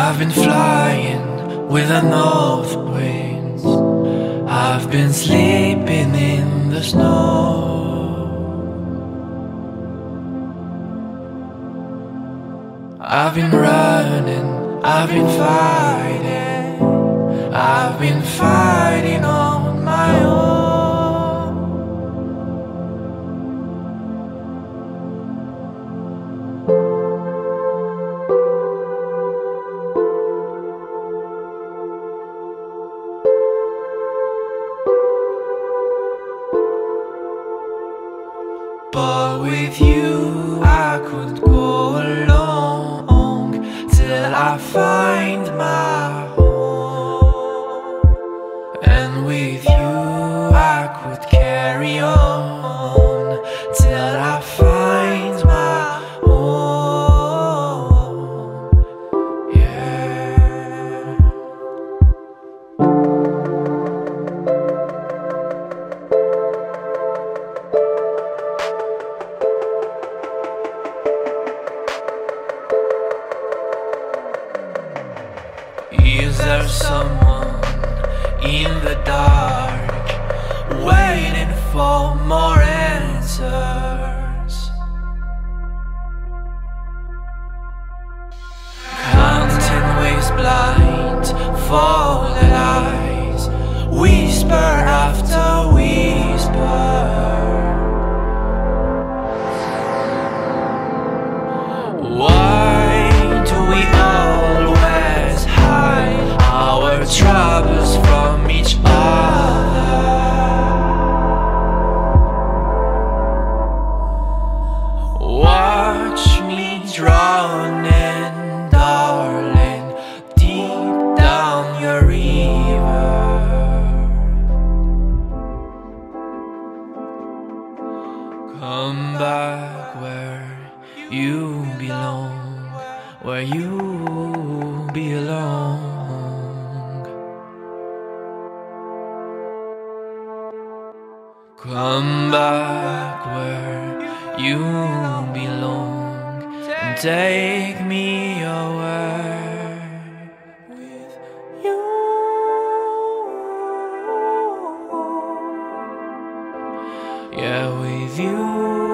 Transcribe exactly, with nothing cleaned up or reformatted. I've been flying with a north wind. I've been sleeping in the snow. I've been running, I've been fighting, I've been fighting on my own. But with you I could go alone till I find my home. And with you I could carry on till I find my home. Yeah. Is there someone in the dark waiting for more answers? Counting ways blind for the lies, whisper after whisper. Why do we always hide our troubles from each other? Watch me drown, and darling, deep down your river. Come back where you belong, where you belong. Come back where you belong and take me away. Yeah, with you.